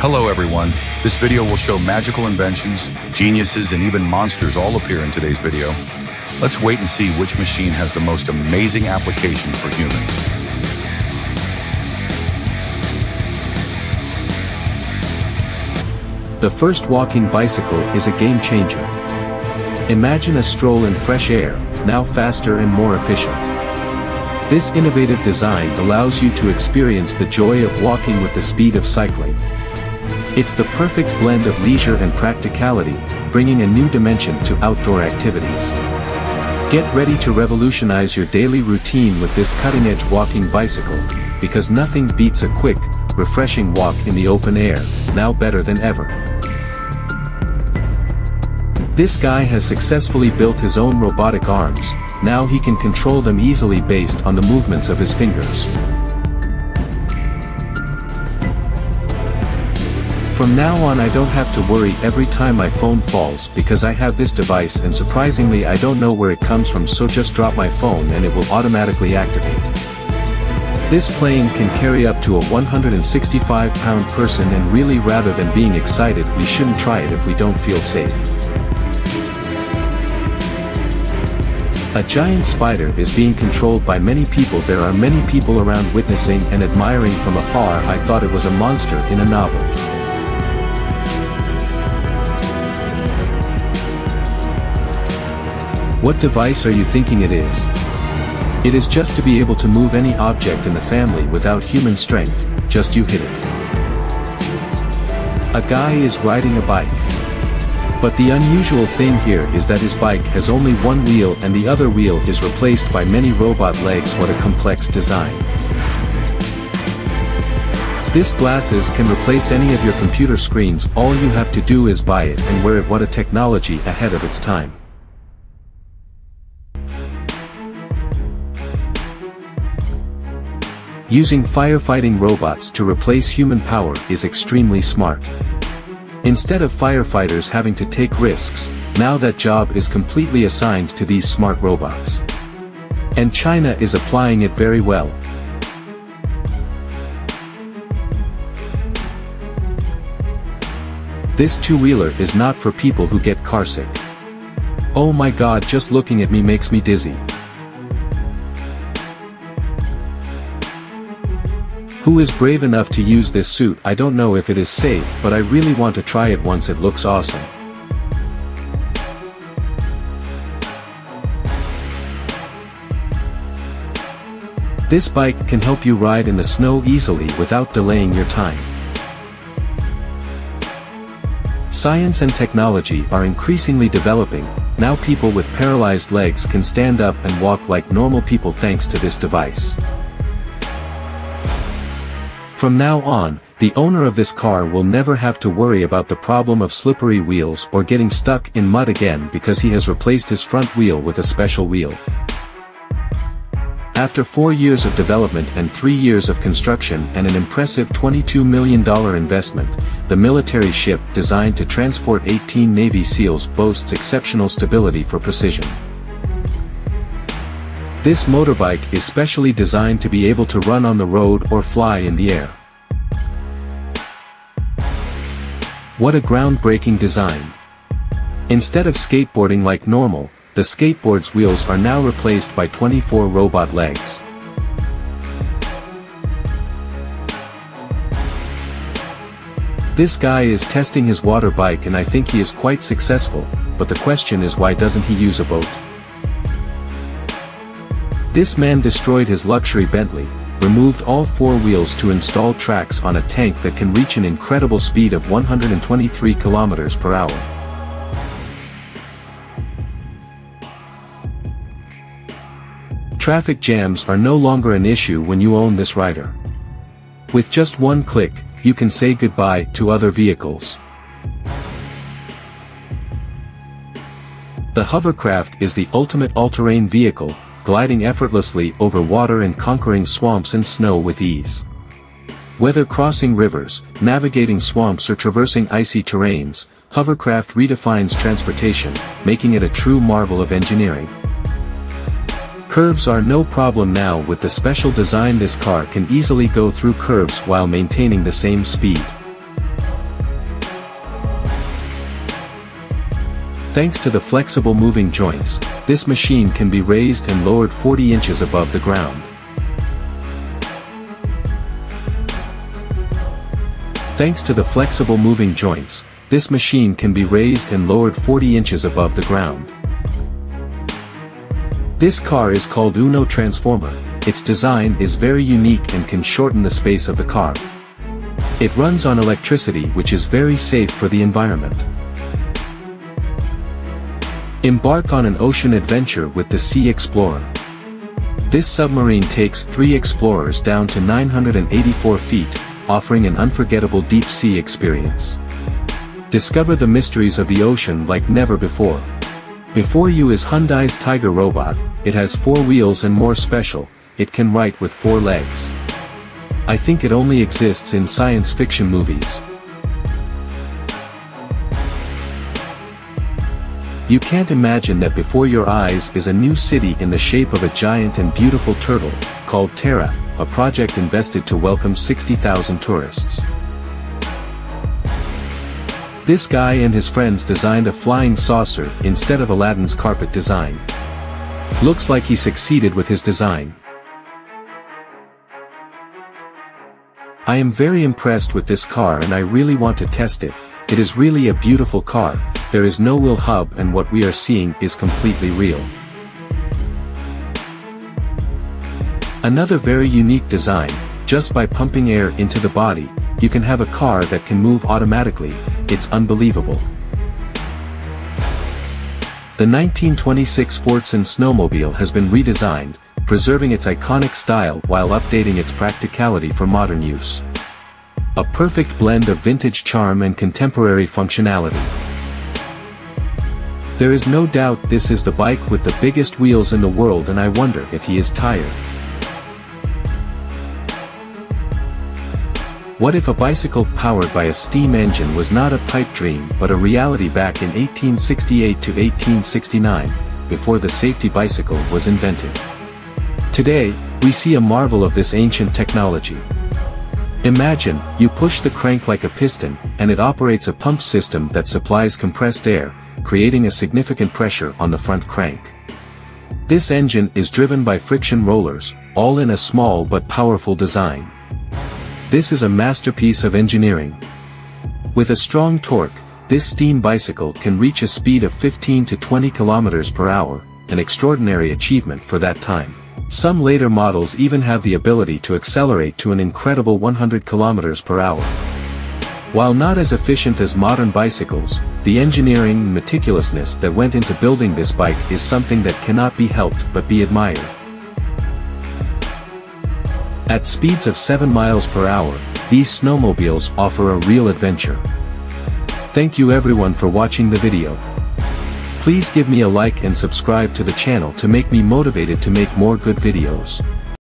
Hello everyone, this video will show magical inventions, geniuses, and even monsters all appear in today's video. Let's wait and see which machine has the most amazing application for humans. The first walking bicycle is a game changer. Imagine a stroll in fresh air, now faster and more efficient. This innovative design allows you to experience the joy of walking with the speed of cycling. It's the perfect blend of leisure and practicality, bringing a new dimension to outdoor activities. Get ready to revolutionize your daily routine with this cutting-edge walking bicycle, because nothing beats a quick, refreshing walk in the open air, now better than ever. This guy has successfully built his own robotic arms, now he can control them easily based on the movements of his fingers. From now on I don't have to worry every time my phone falls because I have this device, and surprisingly I don't know where it comes from, so just drop my phone and it will automatically activate. This plane can carry up to a 165-pound person, and really, rather than being excited, we shouldn't try it if we don't feel safe. A giant spider is being controlled by many people. There are many people around witnessing and admiring from afar. I thought it was a monster in a novel. What device are you thinking it is? It is just to be able to move any object in the family without human strength, just you hit it. A guy is riding a bike. But the unusual thing here is that his bike has only one wheel and the other wheel is replaced by many robot legs. What a complex design. This glasses can replace any of your computer screens. All you have to do is buy it and wear it. What a technology ahead of its time. Using firefighting robots to replace human power is extremely smart. Instead of firefighters having to take risks, now that job is completely assigned to these smart robots. And China is applying it very well. This two-wheeler is not for people who get carsick. Oh my god, just looking at me makes me dizzy. Who is brave enough to use this suit? I don't know if it is safe, but I really want to try it once. It looks awesome. This bike can help you ride in the snow easily without delaying your time. Science and technology are increasingly developing. Now people with paralyzed legs can stand up and walk like normal people thanks to this device. From now on, the owner of this car will never have to worry about the problem of slippery wheels or getting stuck in mud again, because he has replaced his front wheel with a special wheel. After 4 years of development and 3 years of construction and an impressive $22 million investment, the military ship designed to transport 18 Navy SEALs boasts exceptional stability for precision. This motorbike is specially designed to be able to run on the road or fly in the air. What a groundbreaking design! Instead of skateboarding like normal, the skateboard's wheels are now replaced by 24 robot legs. This guy is testing his water bike and I think he is quite successful, but the question is, why doesn't he use a boat? This man destroyed his luxury Bentley, removed all four wheels to install tracks on a tank that can reach an incredible speed of 123 kilometers per hour. Traffic jams are no longer an issue when you own this rider. With just one click, you can say goodbye to other vehicles. The hovercraft is the ultimate all-terrain vehicle, gliding effortlessly over water and conquering swamps and snow with ease. Whether crossing rivers, navigating swamps or traversing icy terrains, hovercraft redefines transportation, making it a true marvel of engineering. Curves are no problem now with the special design. This car can easily go through curves while maintaining the same speed. Thanks to the flexible moving joints, this machine can be raised and lowered 40 inches above the ground. Thanks to the flexible moving joints, this machine can be raised and lowered 40 inches above the ground. This car is called Uno Transformer. Its design is very unique and can shorten the space of the car. It runs on electricity, which is very safe for the environment. Embark on an ocean adventure with the Sea Explorer. This submarine takes 3 explorers down to 984 feet, offering an unforgettable deep-sea experience. Discover the mysteries of the ocean like never before. Before you is Hyundai's Tiger Robot. It has 4 wheels and more special, it can write with 4 legs. I think it only exists in science fiction movies. You can't imagine that before your eyes is a new city in the shape of a giant and beautiful turtle, called Terra, a project invested to welcome 60,000 tourists. This guy and his friends designed a flying saucer instead of Aladdin's carpet design. Looks like he succeeded with his design. I am very impressed with this car and I really want to test it. It is really a beautiful car. There is no wheel hub and what we are seeing is completely real. Another very unique design. Just by pumping air into the body, you can have a car that can move automatically. It's unbelievable. The 1926 Fordson snowmobile has been redesigned, preserving its iconic style while updating its practicality for modern use. A perfect blend of vintage charm and contemporary functionality. There is no doubt this is the bike with the biggest wheels in the world, and I wonder if he is tired. What if a bicycle powered by a steam engine was not a pipe dream but a reality back in 1868 to 1869, before the safety bicycle was invented? Today, we see a marvel of this ancient technology. Imagine, you push the crank like a piston, and it operates a pump system that supplies compressed air, creating a significant pressure on the front crank. This engine is driven by friction rollers, all in a small but powerful design. This is a masterpiece of engineering. With a strong torque, this steam bicycle can reach a speed of 15 to 20 kilometers per hour, an extraordinary achievement for that time. Some later models even have the ability to accelerate to an incredible 100 kilometers per hour. While not as efficient as modern bicycles, the engineering and meticulousness that went into building this bike is something that cannot be helped but be admired. At speeds of 7 miles per hour, these snowmobiles offer a real adventure. Thank you everyone for watching the video. Please give me a like and subscribe to the channel to make me motivated to make more good videos.